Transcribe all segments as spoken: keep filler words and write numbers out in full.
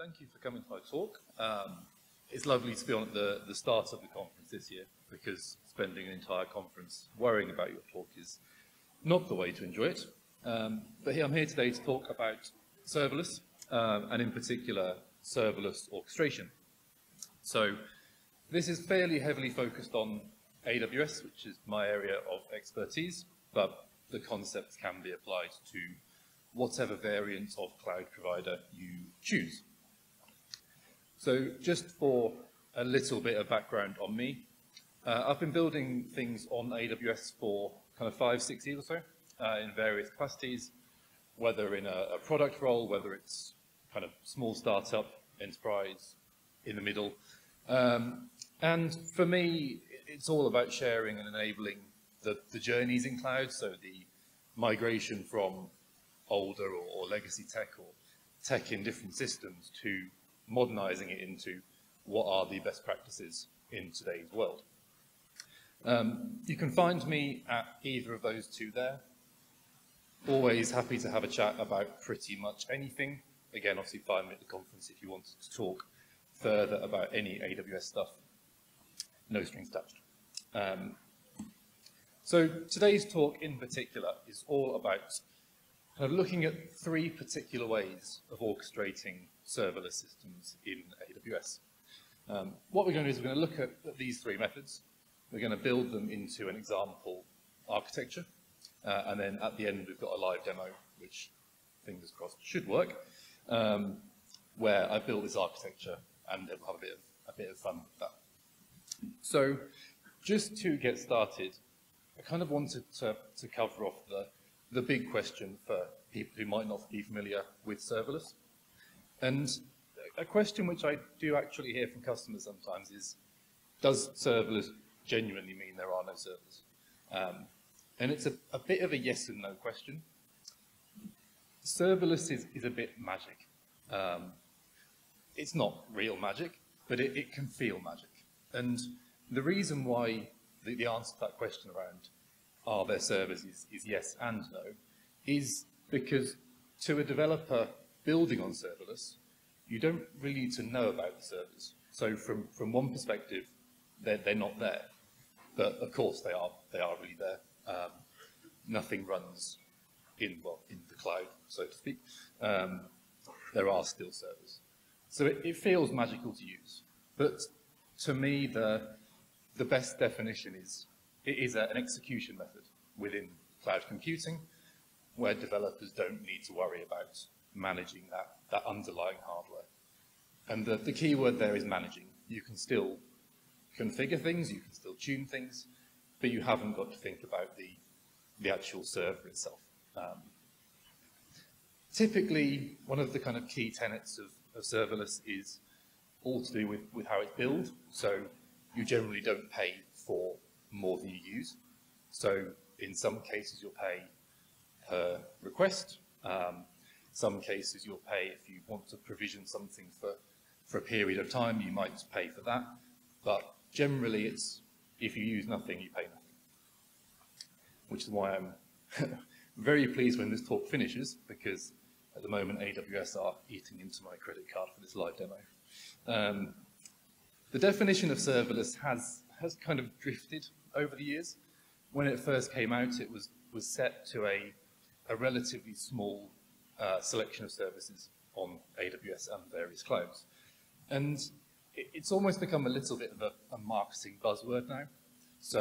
Thank you for coming to my talk. Um, it's lovely to be on at the, the start of the conference this year, because spending an entire conference worrying about your talk is not the way to enjoy it. Um, but here, I'm here today to talk about serverless, um, and in particular, serverless orchestration. So this is fairly heavily focused on A W S, which is my area of expertise, but the concept can be applied to whatever variant of cloud provider you choose. So just for a little bit of background on me, uh, I've been building things on A W S for kind of five, six years or so, uh, in various capacities, whether in a, a product role, whether it's kind of small startup, enterprise, in the middle. Um, and for me, it's all about sharing and enabling the, the journeys in cloud, so the migration from older or, or legacy tech or tech in different systems to modernizing it into what are the best practices in today's world. Um, you can find me at either of those two there. Always happy to have a chat about pretty much anything. Again, obviously find me at the conference if you want to talk further about any A W S stuff. No strings attached. Um, so today's talk in particular is all about kind of looking at three particular ways of orchestrating serverless systems in A W S. Um, what we're going to do is we're going to look at, at these three methods. We're going to build them into an example architecture. Uh, and then at the end, we've got a live demo, which fingers crossed should work, um, where I built this architecture and we'll have a bit, of, a bit of fun with that. So just to get started, I kind of wanted to, to cover off the, the big question for people who might not be familiar with serverless. And a question which I do actually hear from customers sometimes is, does serverless genuinely mean there are no servers? Um, and it's a, a bit of a yes and no question. Serverless is, is a bit magic. Um, it's not real magic, but it, it can feel magic. And the reason why the, the answer to that question around are there servers is, is yes and no, is because to a developer building on serverless, you don't really need to know about the servers. So from, from one perspective, they're, they're not there. But of course they are, they are really there. Um, nothing runs in, well, in the cloud, so to speak. Um, there are still servers. So it, it feels magical to use. But to me, the, the best definition is it is a, an execution method within cloud computing where developers don't need to worry about managing that, that underlying hardware. And the, the key word there is managing. You can still configure things, you can still tune things, but you haven't got to think about the, the actual server itself. Um, typically, one of the kind of key tenets of, of serverless is all to do with, with how it's built. So you generally don't pay for more than you use. So in some cases, you'll pay per request. Um, Some cases you'll pay if you want to provision something for, for a period of time, you might pay for that. But generally it's, if you use nothing, you pay nothing. Which is why I'm very pleased when this talk finishes, because at the moment A W S are eating into my credit card for this live demo. Um, the definition of serverless has, has kind of drifted over the years. When it first came out, it was, was set to a, a relatively small Uh, selection of services on A W S and various clouds. And it, it's almost become a little bit of a, a marketing buzzword now. So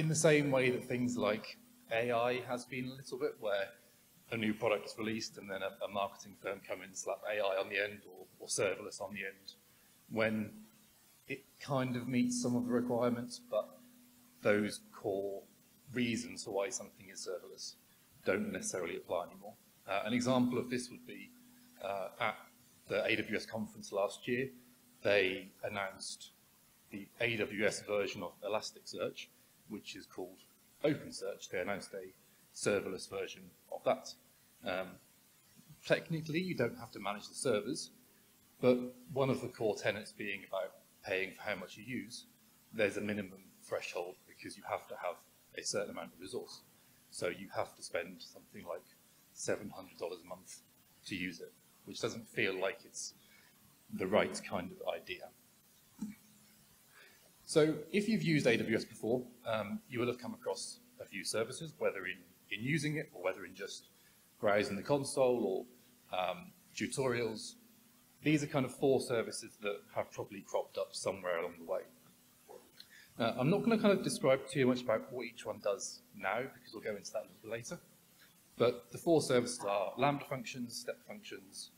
in the same way that things like A I has been a little bit, where a new product is released and then a, a marketing firm comes in and slap A I on the end or, or serverless on the end, when it kind of meets some of the requirements, but those core reasons for why something is serverless don't necessarily apply anymore. Uh, an example of this would be uh, at the A W S conference last year, they announced the A W S version of Elasticsearch, which is called OpenSearch. They announced a serverless version of that. Um, technically, you don't have to manage the servers, but one of the core tenets being about paying for how much you use, there's a minimum threshold because you have to have a certain amount of resource. So you have to spend something like seven hundred dollars a month to use it. which doesn't feel like it's the right kind of idea. So if you've used A W S before, um, you will have come across a few services, whether in, in using it or whether in just browsing the console or um, tutorials. These are kind of four services that have probably cropped up somewhere along the way. Uh, I'm not going to kind of describe too much about what each one does now, because we'll go into that a little later. But the four services are Lambda Functions, Step Functions,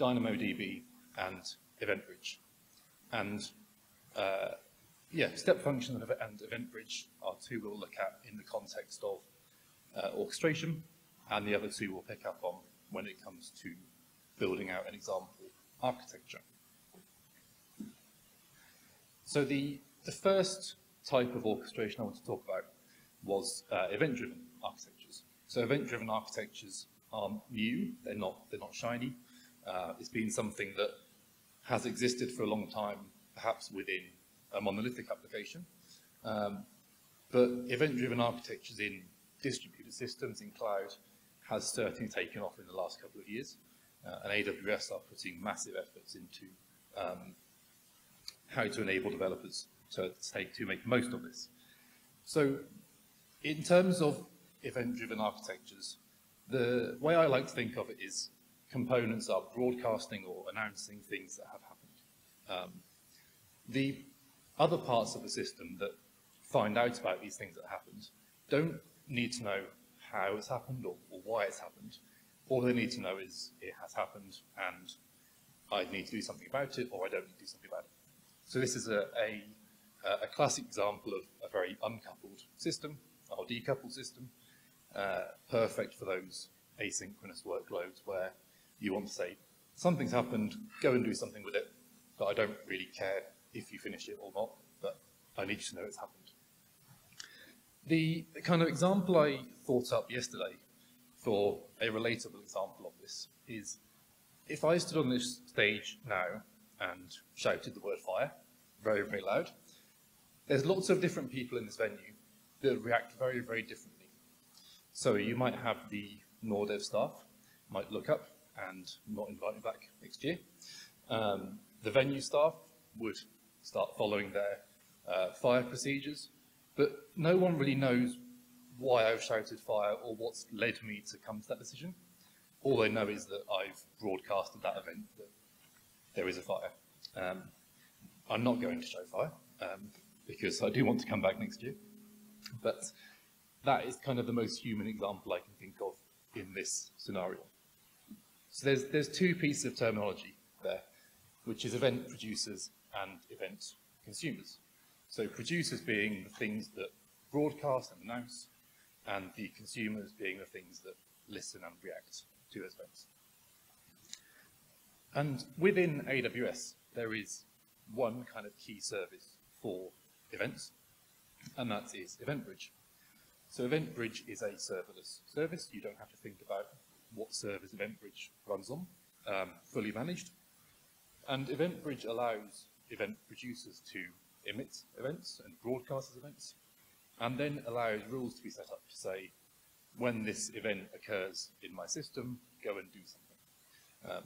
DynamoDB, and EventBridge. And uh, yeah, Step Functions and EventBridge are two we'll look at in the context of uh, orchestration, and the other two we'll pick up on when it comes to building out an example architecture. So the, the first type of orchestration I want to talk about was uh, event-driven architectures. So event-driven architectures aren't new, they're not, they're not shiny. Uh, it's been something that has existed for a long time, perhaps within a monolithic application. Um, but event-driven architectures in distributed systems, in cloud, has certainly taken off in the last couple of years. Uh, and A W S are putting massive efforts into um, how to enable developers to, take, to make most of this. So in terms of event-driven architectures, the way I like to think of it is components are broadcasting or announcing things that have happened. Um, the other parts of the system that find out about these things that happened don't need to know how it's happened or, or why it's happened. All they need to know is it has happened and I need to do something about it, or I don't need to do something about it. So this is a, a, a classic example of a very uncoupled system, or decoupled system, uh, perfect for those asynchronous workloads where you want to say, something's happened, go and do something with it, but I don't really care if you finish it or not, but I need you to know it's happened. The kind of example I thought up yesterday for a relatable example of this is, if I stood on this stage now and shouted the word fire very, very loud, there's lots of different people in this venue that react very, very differently. So you might have the Nordev staff might look up and not invite me back next year. Um, the venue staff would start following their uh, fire procedures, but no one really knows why I've shouted fire or what's led me to come to that decision. All they know is that I've broadcasted that event, that there is a fire. Um, I'm not going to show fire, um, because I do want to come back next year. But that is kind of the most human example I can think of in this scenario. So there's, there's two pieces of terminology there, which is event producers and event consumers. So producers being the things that broadcast and announce, and the consumers being the things that listen and react to those events. And within A W S, there is one kind of key service for events, and that is EventBridge. So EventBridge is a serverless service. You don't have to think about what service EventBridge runs on, um, fully managed. And EventBridge allows event producers to emit events and broadcast events, and then allows rules to be set up to say, when this event occurs in my system, go and do something. Um,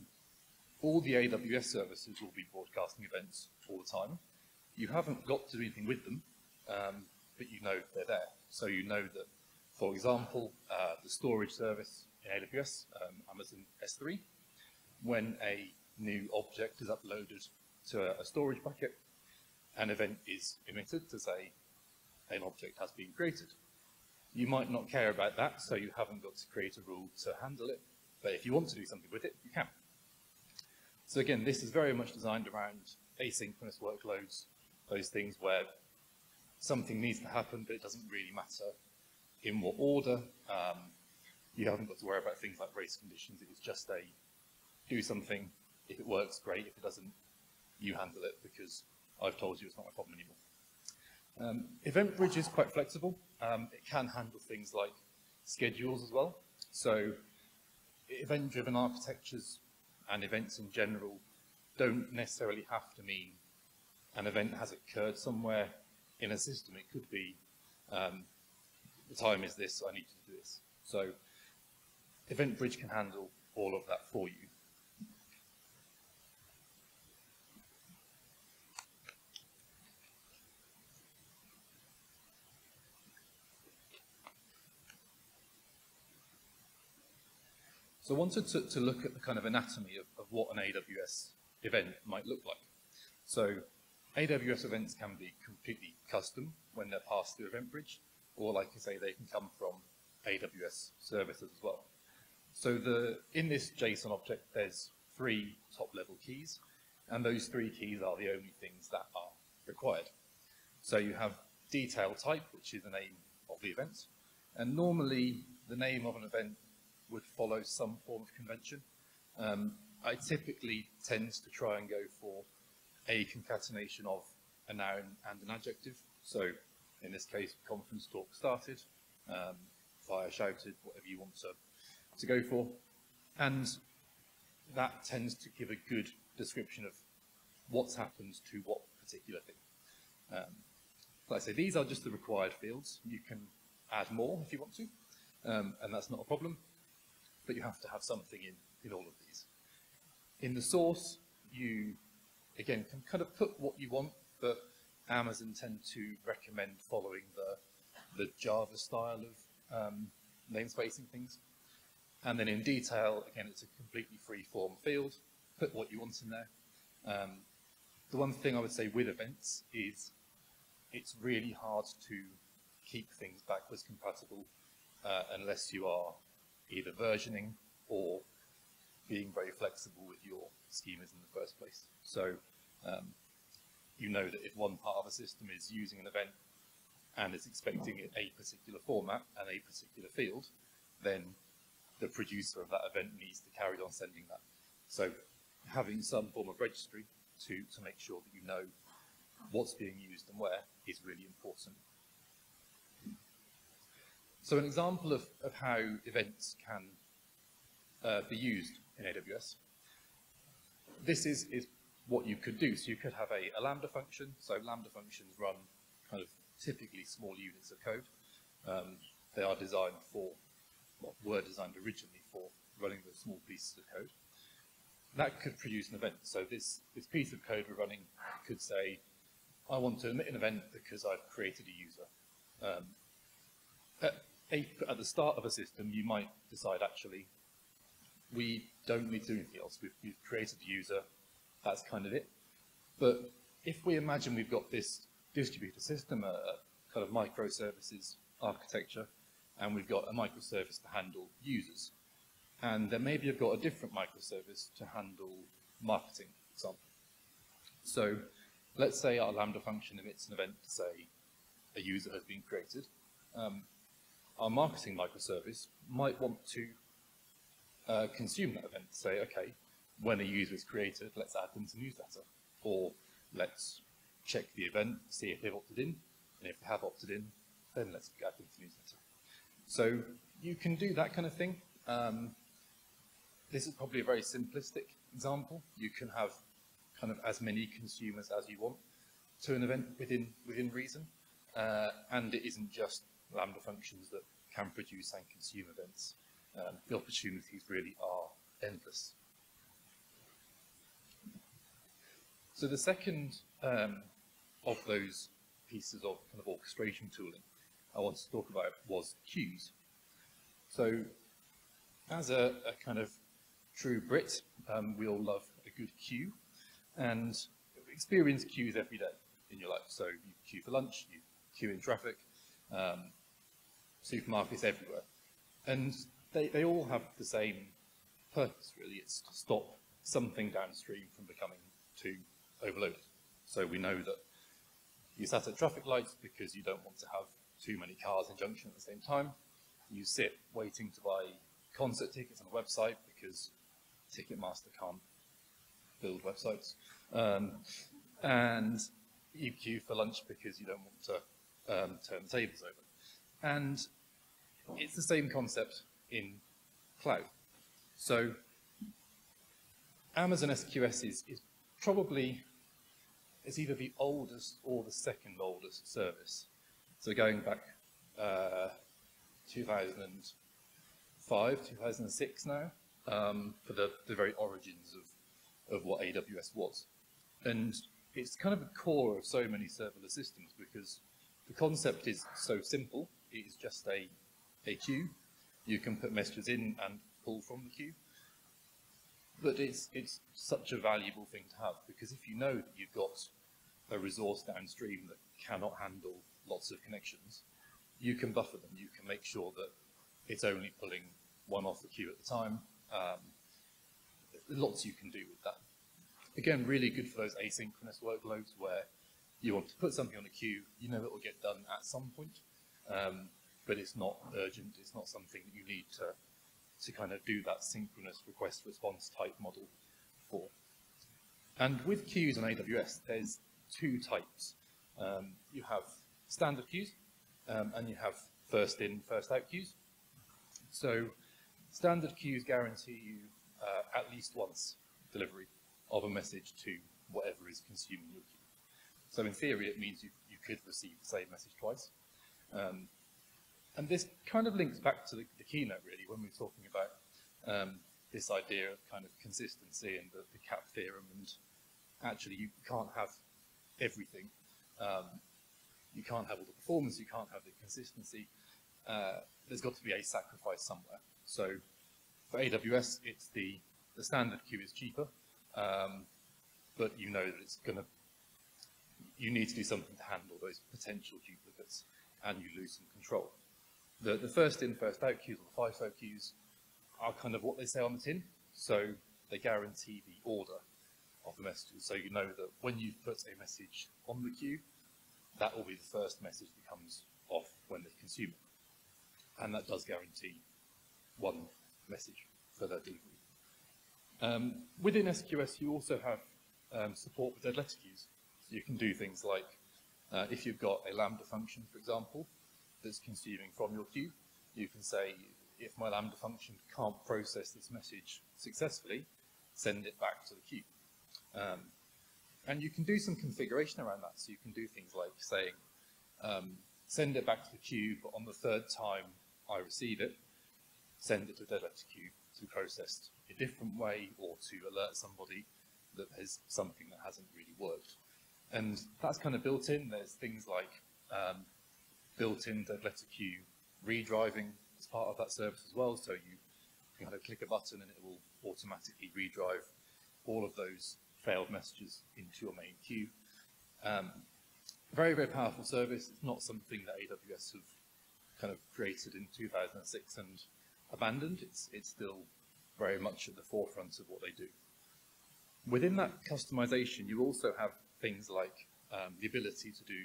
all the A W S services will be broadcasting events all the time. You haven't got to do anything with them, um, but you know they're there. So you know that, for example, uh, the storage service in A W S, um, Amazon S three, when a new object is uploaded to a storage bucket, an event is emitted to say, an object has been created. You might not care about that, so you haven't got to create a rule to handle it, but if you want to do something with it, you can. So again, this is very much designed around asynchronous workloads, those things where something needs to happen, but it doesn't really matter in what order. Um, you haven't got to worry about things like race conditions. It is just a do something. If it works, great. If it doesn't, you handle it, because I've told you it's not my problem anymore. Um, EventBridge is quite flexible. Um, it can handle things like schedules as well. So event-driven architectures and events in general don't necessarily have to mean an event has occurred somewhere in a system. It could be um, the time is this, I need to do this. So EventBridge can handle all of that for you. So I wanted to, to look at the kind of anatomy of, of what an A W S event might look like. So A W S events can be completely custom when they're passed through EventBridge, or like I say, they can come from A W S services as well. So the, in this JSON object, there's three top-level keys, and those three keys are the only things that are required. So you have detail type, which is the name of the event, and normally the name of an event would follow some form of convention. Um, I typically tend to try and go for a concatenation of a noun and an adjective. So in this case, conference talk started, um, fire shouted, whatever you want to, to go for. And that tends to give a good description of what's happened to what particular thing. Um, like I say, these are just the required fields. You can add more if you want to, um, and that's not a problem, but you have to have something in, in all of these. In the source, you again can kind of put what you want, but Amazon tend to recommend following the, the Java style of um, namespacing things. And then in detail, again, it's a completely free-form field. Put what you want in there. Um, the one thing I would say with events is it's really hard to keep things backwards compatible uh, unless you are either versioning or being very flexible with your schemas in the first place. So um, you know that if one part of a system is using an event and is expecting a particular format and a particular field, then the producer of that event needs to carry on sending that. So having some form of registry to, to make sure that you know what's being used and where is really important. So an example of, of how events can uh, be used in A W S. This is, is what you could do. So you could have a, a Lambda function. So Lambda functions run kind of typically small units of code. Um, they are designed for, well, were designed originally for running the small pieces of code. That could produce an event. So this, this piece of code we're running could say, I want to emit an event because I've created a user. Um, at A, at the start of a system, you might decide, actually, we don't need to do anything else. We've, we've created the user. That's kind of it. But if we imagine we've got this distributed system, a, a kind of microservices architecture, and we've got a microservice to handle users, and then maybe you've got a different microservice to handle marketing, for example. So let's say our Lambda function emits an event to say a user has been created. Um, Our marketing microservice might want to uh, consume that event, say, okay, when a user is created, let's add them to newsletter, or let's check the event, see if they've opted in, and if they have opted in, then let's add them to newsletter. So you can do that kind of thing. Um, this is probably a very simplistic example. You can have kind of as many consumers as you want to an event within, within reason, uh, and it isn't just Lambda functions that can produce and consume events. Um, the opportunities really are endless. So the second um, of those pieces of kind of orchestration tooling I wanted to talk about was queues. So as a, a kind of true Brit, um, we all love a good queue and experience queues every day in your life. So you queue for lunch, you queue in traffic, Um, supermarkets everywhere, and they, they all have the same purpose, really. It's to stop something downstream from becoming too overloaded. So we know that you sat at traffic lights because you don't want to have too many cars in junction at the same time. You sit waiting to buy concert tickets on a website because Ticketmaster can't build websites, um, and you queue for lunch because you don't want to Um, turn the tables over. And it's the same concept in cloud. So Amazon S Q S is, is probably, it's either the oldest or the second oldest service. So going back uh, two thousand five, two thousand six now, um, for the, the very origins of, of what A W S was. And it's kind of the core of so many serverless systems because the concept is so simple. It is just a, a queue. You can put messages in and pull from the queue. But it's, it's such a valuable thing to have, because if you know that you've got a resource downstream that cannot handle lots of connections, you can buffer them. You can make sure that it's only pulling one off the queue at the time. Um, lots you can do with that. Again, really good for those asynchronous workloads where you want to put something on a queue, you know it will get done at some point, um, but it's not urgent. It's not something that you need to to kind of do that synchronous request response type model for. And with queues on A W S, there's two types. Um, you have standard queues, um, and you have first in, first out queues. So standard queues guarantee you uh, at least once delivery of a message to whatever is consuming your queue. So in theory, it means you, you could receive the same message twice. Um, and this kind of links back to the, the keynote, really, when we were talking about um, this idea of kind of consistency and the, the cap theorem, and actually you can't have everything. Um, you can't have all the performance, you can't have the consistency. Uh, there's got to be a sacrifice somewhere. So for A W S, it's the, the standard queue is cheaper, um, but you know that it's going to, you need to do something to handle those potential duplicates, and you lose some control. The, the first in, first out queues, or the FIFO queues, are kind of what they say on the tin, so they guarantee the order of the messages. So you know that when you put a message on the queue, that will be the first message that comes off when they consume it. And that does guarantee one message for their delivery. Um, within S Q S, you also have um, support with dead letter queues. So you can do things like, uh, if you've got a Lambda function, for example, that's consuming from your queue, you can say, if my Lambda function can't process this message successfully, send it back to the queue. Um, and you can do some configuration around that. So you can do things like saying, um, send it back to the queue, but on the third time I receive it, send it to a dead letter queue to be processed a different way, or to alert somebody that there's something that hasn't really worked. And that's kind of built in. There's things like um, built-in dead letter queue redriving as part of that service as well. So you can kind of click a button and it will automatically redrive all of those failed messages into your main queue. Um, very, very powerful service. It's not something that A W S have kind of created in two thousand six and abandoned. It's, it's still very much at the forefront of what they do. Within that customization, you also have things like um, the ability to do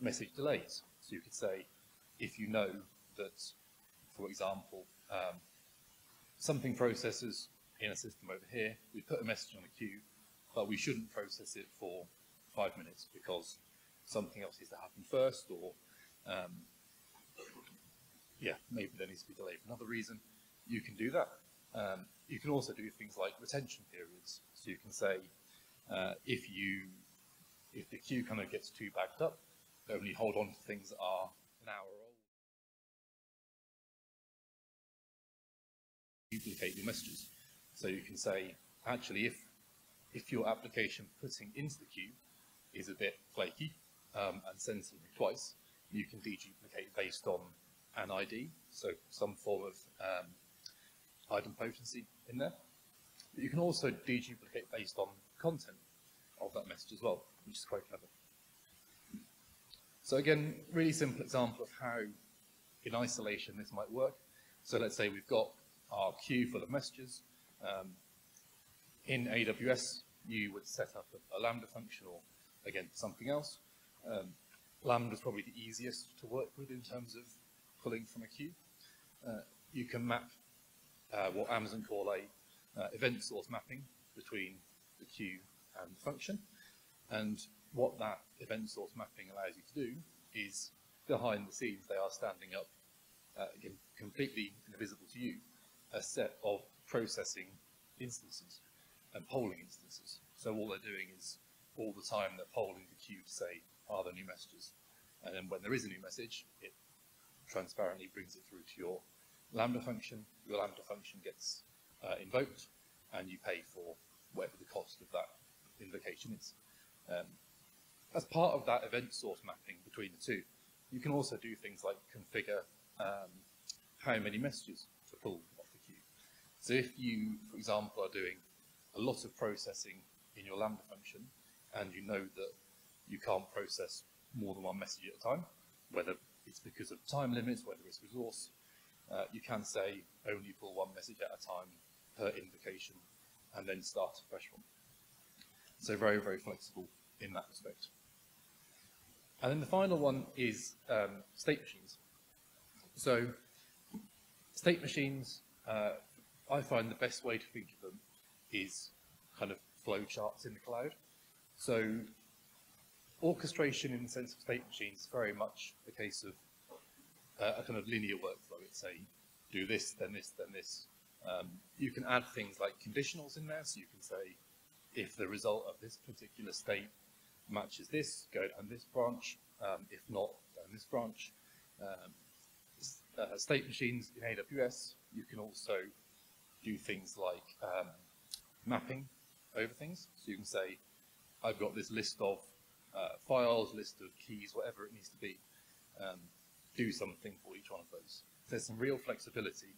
message delays. So you could say, if you know that, for example, um, something processes in a system over here, we put a message on a queue, but we shouldn't process it for five minutes because something else needs to happen first, or um, yeah, maybe there needs to be delayed for another reason. You can do that. Um, you can also do things like retention periods. So you can say, uh, if you if the queue kind of gets too backed up, only hold on to things that are an hour old. Duplicate your messages. So you can say, actually, if if your application putting into the queue is a bit flaky um, and sends something twice, you can deduplicate based on an I D, so some form of um, idempotency in there. But you can also deduplicate based on content of that message as well, which is quite clever. So again, really simple example of how, in isolation, this might work. So let's say we've got our queue full of messages. Um, in A W S, you would set up a, a Lambda function, or again, something else. Um, Lambda is probably the easiest to work with in terms of pulling from a queue. Uh, you can map uh, what Amazon call a uh, event source mapping between the queue and the function. And what that event source mapping allows you to do is, behind the scenes, they are standing up, uh, again, completely invisible to you, a set of processing instances and polling instances. So all they're doing is, all the time, they're polling the queue to say, are there new messages? And then when there is a new message, it transparently brings it through to your Lambda function. Your Lambda function gets uh, invoked, and you pay for whatever the cost of that invocation is. Um, As part of that event source mapping between the two, you can also do things like configure um, how many messages to pull off the queue. So if you, for example, are doing a lot of processing in your Lambda function, and you know that you can't process more than one message at a time, whether it's because of time limits, whether it's resource, uh, you can say only pull one message at a time per invocation, and then start a fresh one. So very, very flexible in that respect. And then the final one is um, state machines. So state machines, uh, I find the best way to think of them is kind of flow charts in the cloud. So orchestration in the sense of state machines is very much a case of uh, a kind of linear workflow. It's a do this, then this, then this. Um, you can add things like conditionals in there, so you can say if the result of this particular state matches this, go down this branch, um, if not, down this branch. Um, uh, state machines in A W S, you can also do things like um, mapping over things. So you can say, I've got this list of uh, files, list of keys, whatever it needs to be, um, do something for each one of those. There's some real flexibility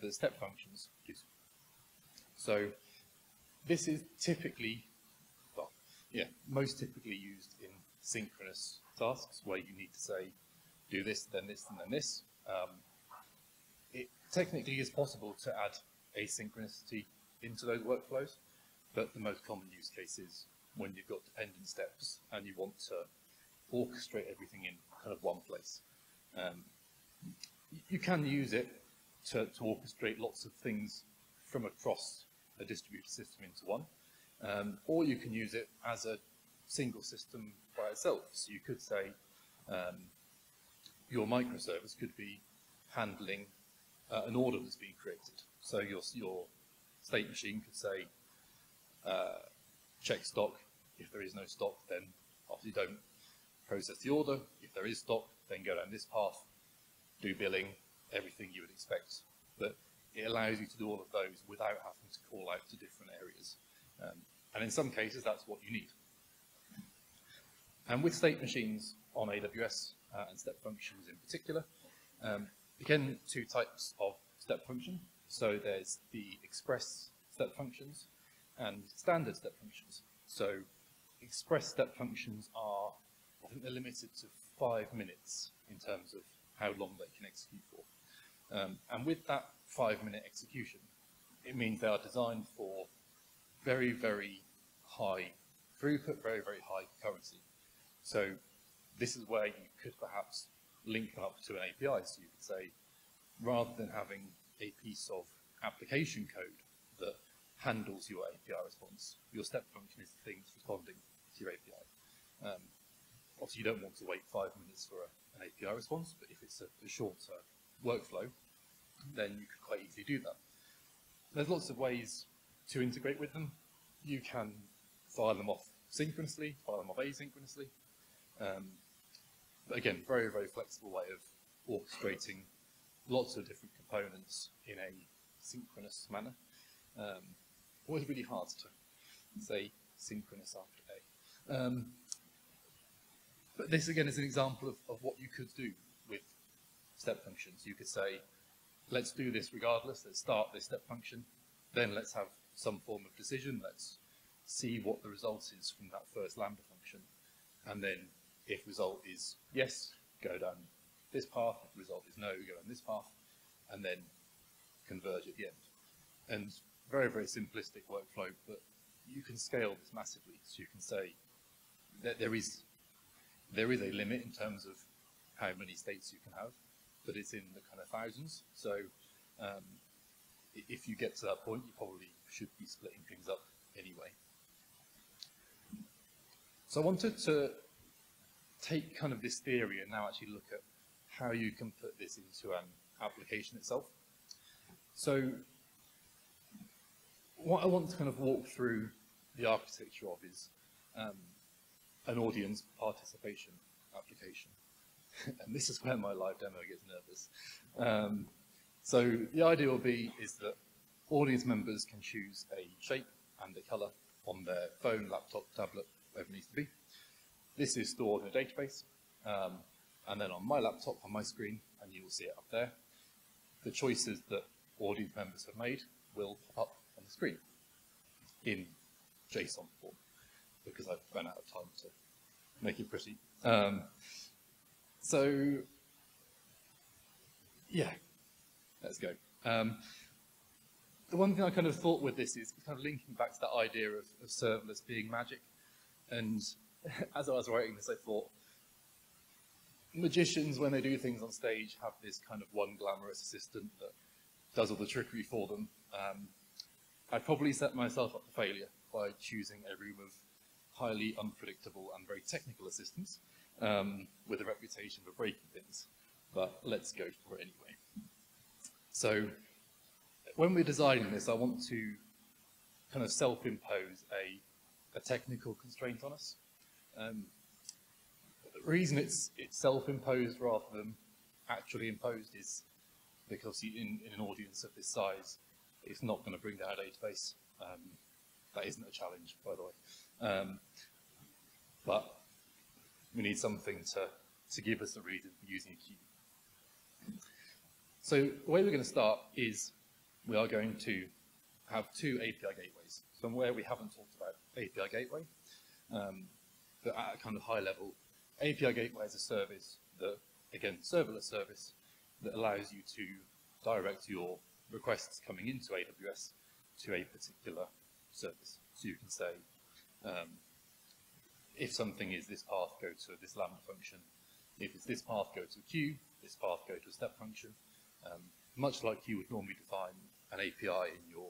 that Step Functions gives you. So this is typically, well, yeah, most typically used in synchronous tasks where you need to say, do this, then this, and then this. Um, it technically is possible to add asynchronicity into those workflows, but the most common use case is when you've got dependent steps and you want to orchestrate everything in kind of one place. Um, you can use it to, to orchestrate lots of things from across a distributed system into one, um, or you can use it as a single system by itself. So you could say um, your microservice could be handling uh, an order that's being created. So your, your state machine could say, uh, check stock. If there is no stock, then obviously don't process the order. If there is stock, then go down this path, do billing, everything you would expect. But it allows you to do all of those without having to call out to different areas. Um, and in some cases, that's what you need. And with state machines on A W S uh, and Step Functions in particular, um, again, two types of step function. So there's the express step functions and standard step functions. So express step functions are, I think they're limited to five minutes in terms of how long they can execute for. Um, and with that five-minute execution, it means they are designed for very, very high throughput, very, very high concurrency. So this is where you could perhaps link up to an A P I. So you could say, rather than having a piece of application code that handles your A P I response, your step function is the thing that's responding to your A P I. Um, obviously, you don't want to wait five minutes for a, an A P I response, but if it's a, a shorter workflow, then you could quite easily do that. There's lots of ways to integrate with them. You can fire them off synchronously, fire them off asynchronously. Um, but again, very, very flexible way of orchestrating lots of different components in a synchronous manner. Um, always really hard to say synchronous after A. Um, but this again is an example of, of what you could do with step functions. You could say, let's do this regardless, let's start this step function, then let's have some form of decision, let's see what the result is from that first Lambda function, and then if result is yes, go down this path, if result is no, go down this path, and then converge at the end. And very, very simplistic workflow, but you can scale this massively, so you can say that there is, there is a limit in terms of how many states you can have, but it's in the kind of thousands. So um, if you get to that point, you probably should be splitting things up anyway. So I wanted to take kind of this theory and now actually look at how you can put this into an application itself. So what I want to kind of walk through the architecture of is um, an audience participation application. And this is where my live demo gets nervous. Um, so the idea will be is that audience members can choose a shape and a color on their phone, laptop, tablet, whatever it needs to be. This is stored in a database. Um, and then on my laptop, on my screen, and you will see it up there, the choices that audience members have made will pop up on the screen in JSON form, because I've run out of time to make it pretty. Um, so, yeah, let's go. Um, the one thing I kind of thought with this is kind of linking back to that idea of, of serverless being magic. And as I was writing this, I thought, magicians, when they do things on stage, have this kind of one glamorous assistant that does all the trickery for them. Um, I probably set myself up for failure by choosing a room of highly unpredictable and very technical assistants um, with a reputation for breaking things, but let's go for it anyway. So when we're designing this, I want to kind of self-impose a, a technical constraint on us. Um, The reason it's, it's self-imposed rather than actually imposed is because in, in an audience of this size, it's not going to bring down a database. Um, that isn't a challenge, by the way. Um, but we need something to, to give us a reason for using a queue. So the way we're going to start is we are going to have two A P I gateways. Somewhere we haven't talked about A P I gateway, um, but at a kind of high level, A P I Gateway is a service that, again, serverless service, that allows you to direct your requests coming into A W S to a particular service. So you can say, um, if something is this path, go to this Lambda function. If it's this path, go to a queue. This path, go to a step function. Um, much like you would normally define an A P I in your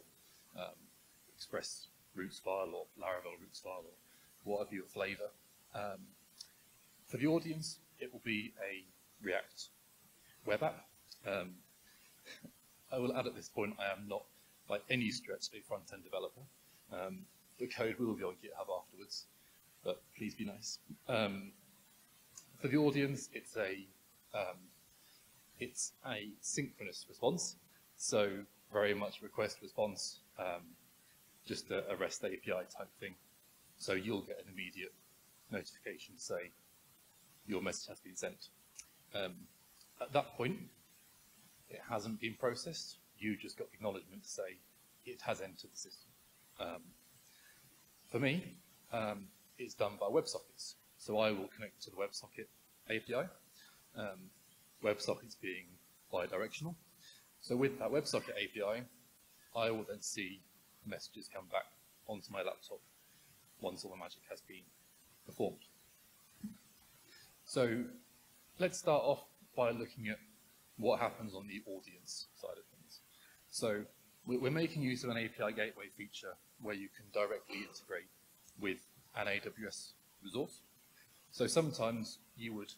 um, Express routes file or Laravel routes file or whatever your flavor. Um, For the audience, it will be a React web app. Um, I will add at this point, I am not by any stretch a front-end developer. Um, the code will be on GitHub afterwards, but please be nice. Um, for the audience, it's a um, it's a synchronous response, so very much request response, um, just a, a REST A P I type thing. So you'll get an immediate notification to say, your message has been sent. Um, at that point, it hasn't been processed. You just got acknowledgement to say it has entered the system. Um, for me, um, it's done by WebSockets. So I will connect to the WebSocket A P I, um, WebSockets being bi-directional. So with that WebSocket A P I, I will then see messages come back onto my laptop once all the magic has been performed. So let's start off by looking at what happens on the audience side of things. So we're making use of an A P I gateway feature where you can directly integrate with an A W S resource. So sometimes you would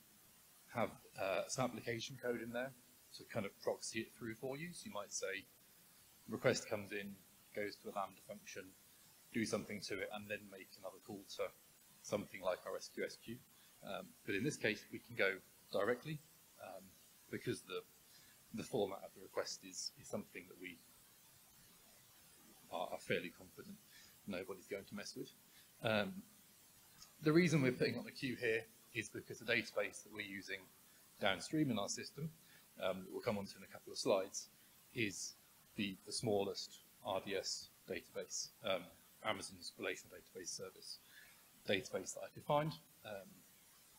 have uh, some application code in there to kind of proxy it through for you. So you might say, request comes in, goes to a Lambda function, do something to it, and then make another call to something like our S Q S queue. Um, but in this case, we can go directly um, because the the format of the request is, is something that we are, are fairly confident nobody's going to mess with. Um, the reason we're putting on the queue here is because the database that we're using downstream in our system, um, that we'll come onto in a couple of slides, is the, the smallest R D S database, um, Amazon's relational database service database that I could find. Um,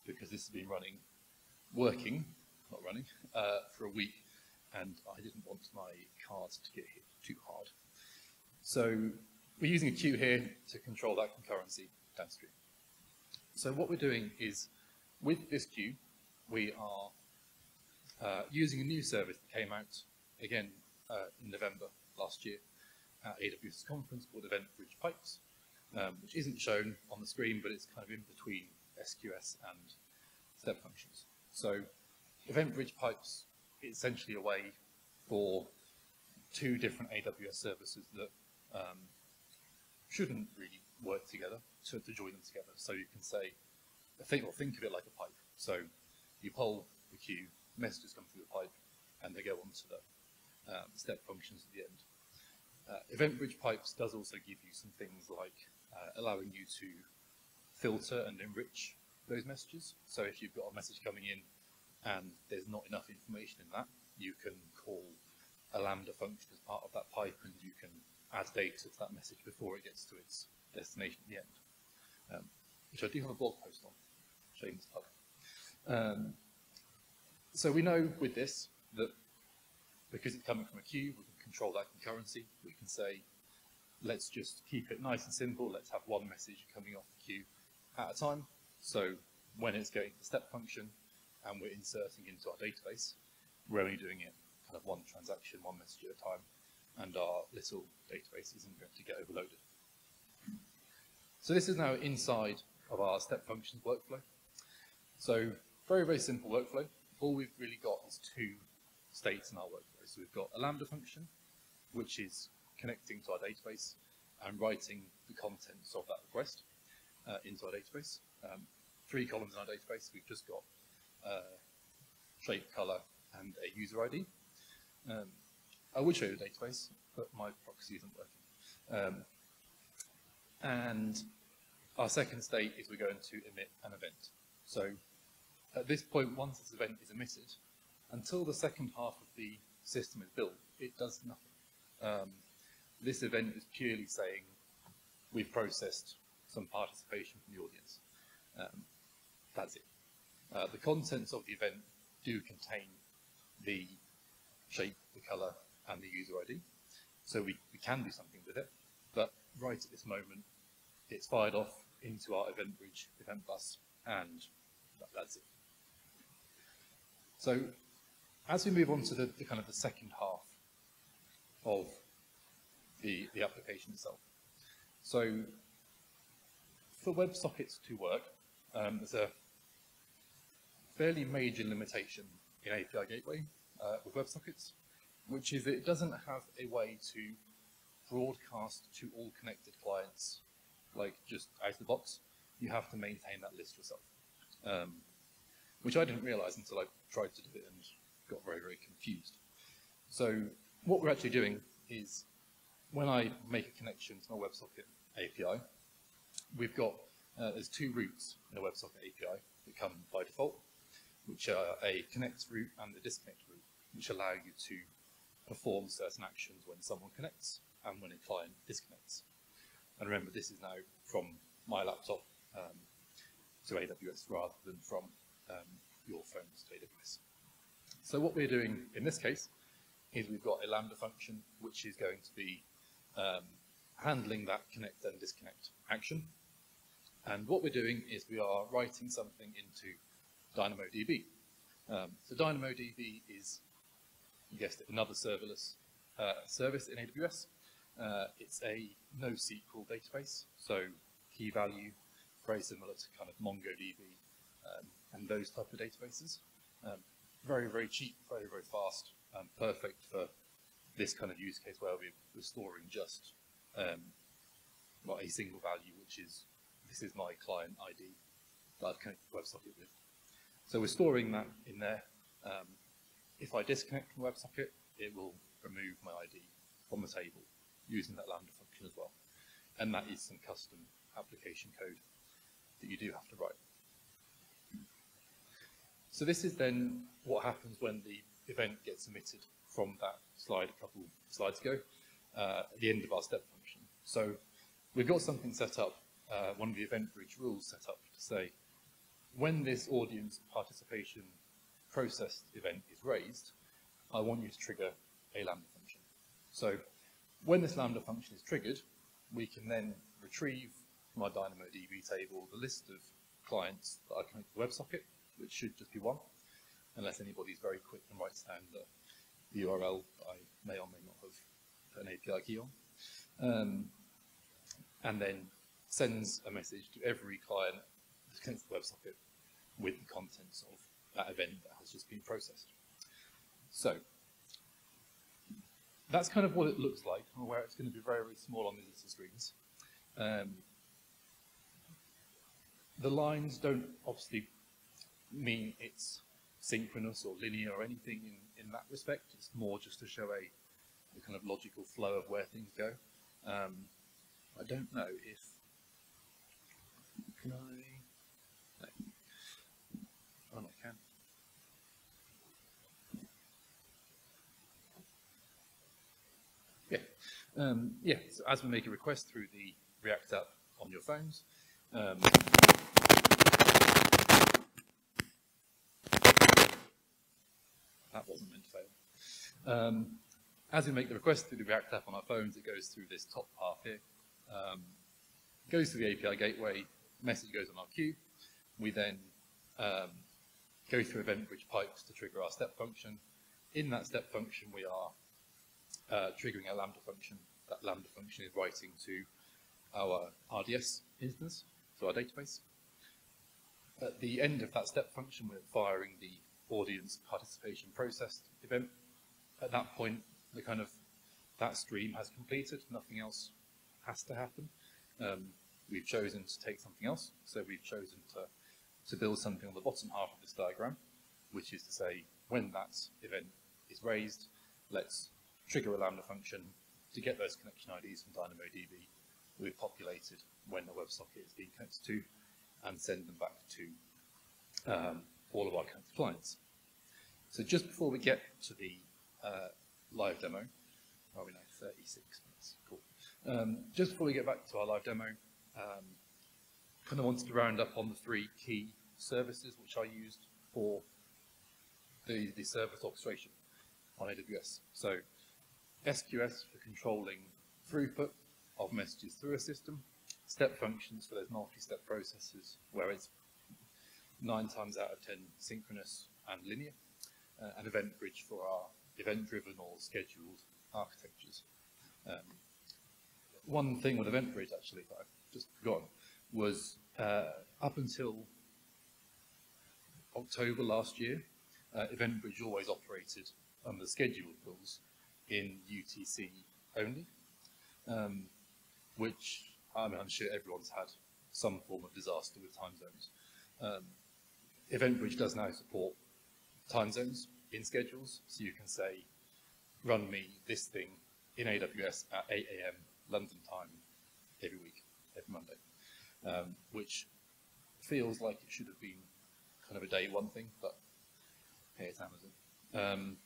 because this has been running, working, not running, uh, for a week, and I didn't want my cards to get hit too hard. So we're using a queue here to control that concurrency downstream. So what we're doing is, with this queue, we are uh, using a new service that came out, again, uh, in November last year at A W S conference called EventBridge Pipes, um, which isn't shown on the screen, but it's kind of in between S Q S and step functions. So EventBridge Pipes is essentially a way for two different A W S services that um, shouldn't really work together to, to join them together. So you can say, think, or think of it like a pipe. So you poll the queue, messages come through the pipe, and they go onto the um, step functions at the end. Uh, EventBridge Pipes does also give you some things like uh, allowing you to filter and enrich those messages. So if you've got a message coming in and there's not enough information in that, you can call a Lambda function as part of that pipe, and you can add data to that message before it gets to its destination at the end, um, which I do have a blog post on, shameless plug. Um, so we know with this that because it's coming from a queue, we can control that concurrency. We can say, let's just keep it nice and simple. Let's have one message coming off the queue at a time. So when it's going to the step function and we're inserting into our database, we're only doing it kind of one transaction, one message at a time, and our little database isn't going to get overloaded. So this is now inside of our step functions workflow. So very, very simple workflow. All we've really got is two states in our workflow. So we've got a Lambda function, which is connecting to our database and writing the contents of that request uh, into our database. Um, three columns in our database. We've just got uh, shape, color, and a user I D. Um, I would show you the database, but my proxy isn't working. Um, and our second state is we're going to emit an event. So at this point, once this event is emitted, until the second half of the system is built, it does nothing. Um, this event is purely saying we've processed some participation from the audience. Um, that's it. Uh, the contents of the event do contain the shape, the color, and the user I D. So we, we can do something with it, but right at this moment, it's fired off into our event bridge, event bus, and that, that's it. So as we move on to the, the kind of the second half of the, the application itself. So for WebSockets to work, um, there's a fairly major limitation in A P I Gateway uh, with WebSockets, which is that it doesn't have a way to broadcast to all connected clients, like just out of the box. You have to maintain that list yourself, um, which I didn't realize until I tried to do it and got very, very confused. So what we're actually doing is when I make a connection to my WebSocket A P I, we've got, uh, there's two routes in a WebSocket A P I that come by default, which are a connect route and a disconnect route, which allow you to perform certain actions when someone connects and when a client disconnects. And remember, this is now from my laptop um, to A W S rather than from um, your phones to A W S. So what we're doing in this case is we've got a Lambda function, which is going to be um, handling that connect and disconnect action. And what we're doing is we are writing something into DynamoDB. Um, so DynamoDB is, you guessed it, another serverless uh, service in A W S. Uh, it's a NoSQL database, so key value, very similar to kind of MongoDB um, and those type of databases. Um, very, very cheap, very, very fast, and perfect for this kind of use case where we're storing just um, well, a single value, which is, this is my client I D that I've connected to WebSocket with. So we're storing that in there. Um, if I disconnect from WebSocket, it will remove my I D from the table using that Lambda function as well. And that is some custom application code that you do have to write. So this is then what happens when the event gets emitted from that slide a couple slides ago uh, at the end of our step function. So we've got something set up, uh, one of the event bridge rules set up to say, when this audience participation processed event is raised, I want you to trigger a Lambda function. So when this Lambda function is triggered, we can then retrieve from our DynamoDB table the list of clients that are connected to WebSocket, which should just be one, unless anybody's very quick and writes down the, the U R L that I may or may not have put an A P I key on, um, and then sends a message to every client that connects to the WebSocket with the contents of that event that has just been processed. So that's kind of what it looks like. I'm aware it's going to be very, very small on the little screens. Um, the lines don't obviously mean it's synchronous or linear or anything in, in that respect. It's more just to show a, a kind of logical flow of where things go. Um, I don't know if, can I, no. Oh, I can. Yeah. Um, yeah, so as we make a request through the React app on your phones, um, that wasn't meant to fail. Um, as we make the request through the React app on our phones, it goes through this top path here. Um, it goes to the A P I Gateway, message goes on our queue. We then um, go through EventBridge Pipes to trigger our step function. In that step function, we are uh, triggering a Lambda function. That Lambda function is writing to our R D S instance, so our database. At the end of that step function, we're firing the audience participation processed event. At that point, the kind of that stream has completed. Nothing else has to happen. Um, we've chosen to take something else, so we've chosen to to build something on the bottom half of this diagram, which is to say, when that event is raised, let's trigger a Lambda function to get those connection I Ds from DynamoDB we've populated when the WebSocket is being connected to, and send them back to um, all of our clients. So just before we get to the uh, live demo, are we now thirty-six minutes? Cool. Um, just before we get back to our live demo, um, kind of wanted to round up on the three key services which are used for the, the service orchestration on A W S. So S Q S for controlling throughput of messages through a system, step functions for those multi-step processes where it's nine times out of ten synchronous and linear, uh, and event bridge for our event-driven or scheduled architectures. Um, one thing with event bridge actually that I've just forgotten was uh, up until October last year, uh, EventBridge always operated under scheduled rules in U T C only, um, which I mean, I'm sure everyone's had some form of disaster with time zones. Um, EventBridge does now support time zones in schedules, so you can say, run me this thing in A W S at eight A M London time every week, every Monday. Um, which feels like it should have been kind of a day one thing, but hey, it's Amazon. Um,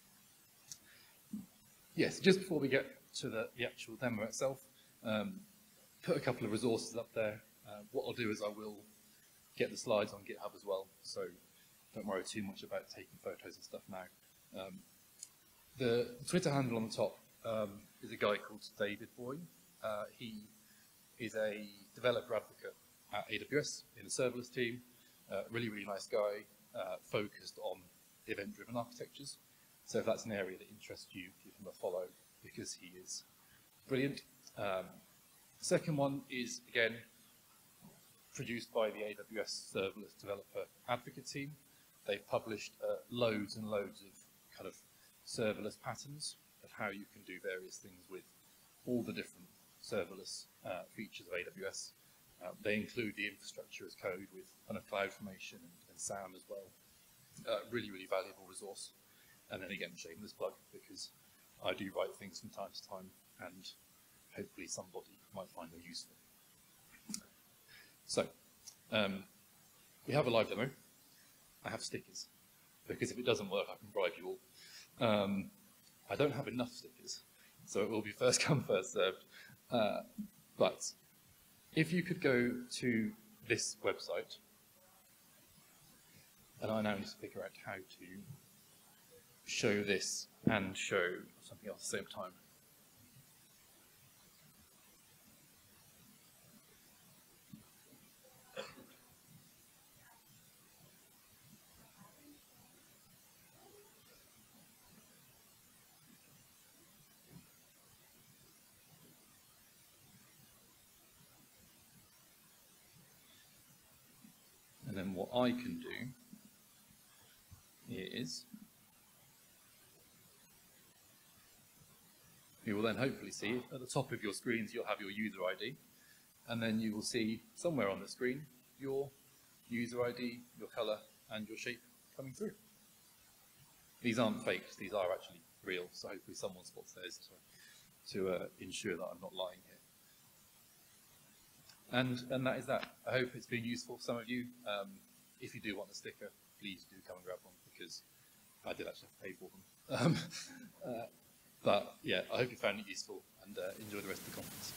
yes, just before we get to the, the actual demo itself, um, put a couple of resources up there. Uh, what I'll do is I will get the slides on GitHub as well, so don't worry too much about taking photos and stuff now. Um, the Twitter handle on the top um, is a guy called David Boyne. Uh, he is a developer advocate at A W S in the serverless team. Uh, really, really nice guy, uh, focused on event-driven architectures. So if that's an area that interests you, give him a follow because he is brilliant. Um, the second one is, again, produced by the A W S serverless developer advocate team. They've published uh, loads and loads of kind of serverless patterns of how you can do various things with all the different serverless uh, features of A W S. Uh, they include the infrastructure as code with kind of CloudFormation and, and SAM as well. Uh, really, really valuable resource. And then again, shameless plug because I do write things from time to time, and hopefully somebody might find them useful. So um, we have a live demo. I have stickers because if it doesn't work, I can bribe you all. Um, I don't have enough stickers, so it will be first come, first served. Uh, but if you could go to this website, and I now need to figure out how to show this and show something else at the same time. Then what I can do is, you will then hopefully see at the top of your screens you'll have your user I D, and then you will see somewhere on the screen your user I D, your color, and your shape coming through. These aren't fakes; these are actually real. So hopefully someone spots those to, to uh, ensure that I'm not lying here. And, and that is that. I hope it's been useful for some of you. Um, if you do want a sticker, please do come and grab one because I did actually have to pay for them. Um, uh, But yeah, I hope you found it useful and uh, enjoy the rest of the conference.